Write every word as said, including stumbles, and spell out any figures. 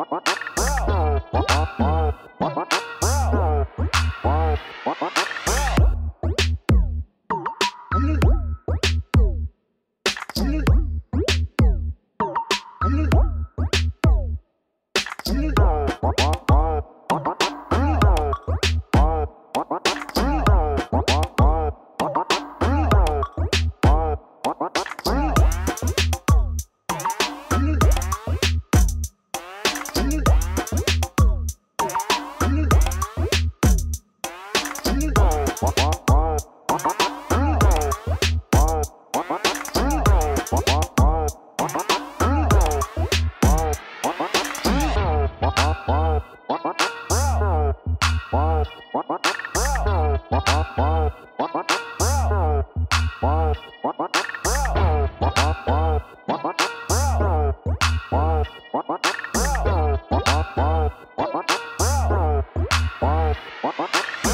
What? What? What?